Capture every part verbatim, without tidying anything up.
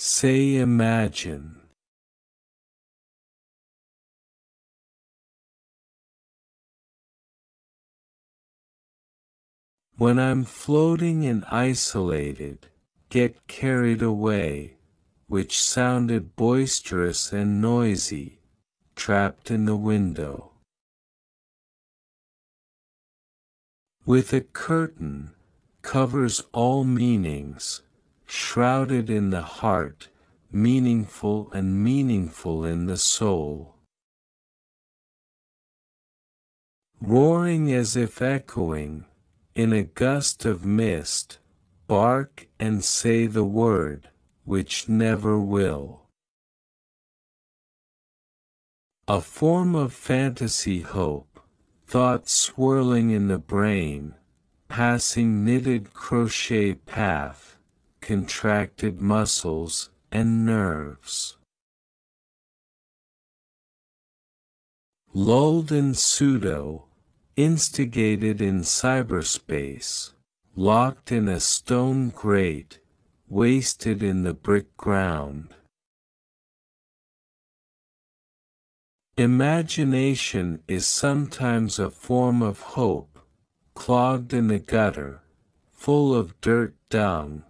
Say imagine. When I'm floating and isolated, get carried away, which sounded boisterous and noisy, trapped in the window. With a curtain, covers all meanings, shrouded in the heart, meaningful and meaningful in the soul. Roaring as if echoing, in a gust of mist, bark and say the word, which never will. A form of fantasy hope, thought swirling in the brain, passing knitted crochet path, contracted muscles and nerves. Lulled in pseudo, instigated in cyberspace, locked in a stone grate, wasted in the brick ground. Imagination is sometimes a form of hope, clogged in the gutter, full of dirt dung,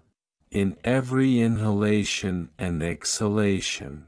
in every inhalation and exhalation.